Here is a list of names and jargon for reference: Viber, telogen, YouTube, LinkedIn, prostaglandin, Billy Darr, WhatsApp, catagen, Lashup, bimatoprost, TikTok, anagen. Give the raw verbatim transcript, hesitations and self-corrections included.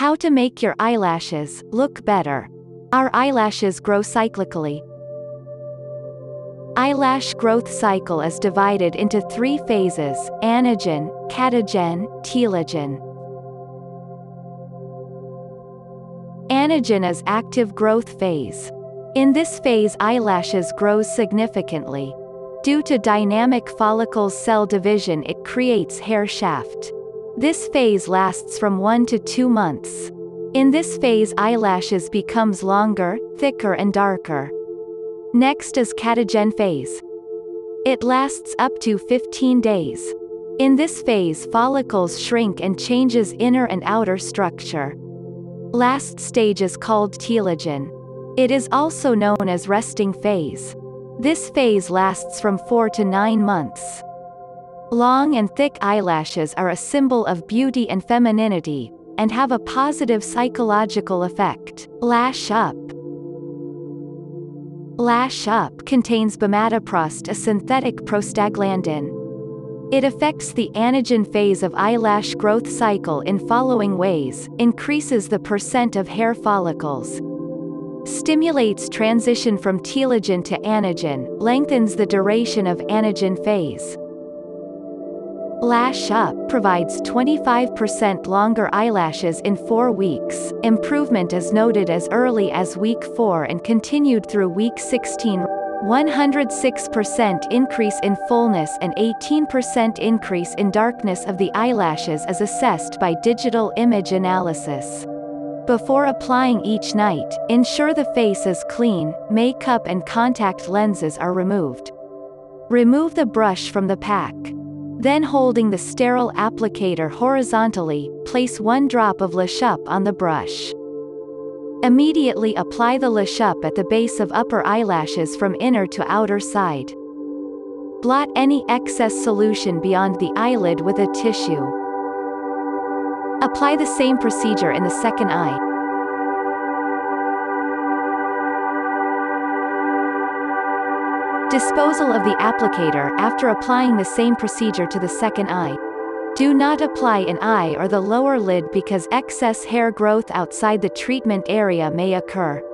How to make your eyelashes look better. Our eyelashes grow cyclically. Eyelash growth cycle is divided into three phases: anagen, catagen, telogen. Anagen is active growth phase. In this phase, eyelashes grows significantly. Due to dynamic follicles cell division, it creates hair shaft. This phase lasts from one to two months. In this phase, eyelashes becomes longer, thicker and darker. Next is catagen phase. It lasts up to fifteen days. In this phase, follicles shrink and changes inner and outer structure. Last stage is called telogen. It is also known as resting phase. This phase lasts from four to nine months. Long and thick eyelashes are a symbol of beauty and femininity, and have a positive psychological effect. Lashup. Lashup contains bimatoprost, a synthetic prostaglandin. It affects the anagen phase of eyelash growth cycle in following ways: increases the percent of hair follicles, stimulates transition from telogen to anagen, lengthens the duration of anagen phase. Lashup provides twenty-five percent longer eyelashes in four weeks. Improvement is noted as early as week four and continued through week sixteen. one hundred six percent increase in fullness and eighteen percent increase in darkness of the eyelashes is assessed by digital image analysis. Before applying each night, ensure the face is clean, makeup and contact lenses are removed. Remove the brush from the pack. Then, holding the sterile applicator horizontally, place one drop of Lashup on the brush. Immediately apply the Lashup at the base of upper eyelashes from inner to outer side. Blot any excess solution beyond the eyelid with a tissue. Apply the same procedure in the second eye. Disposal of the applicator after applying the same procedure to the second eye. Do not apply an eye or the lower lid because excess hair growth outside the treatment area may occur.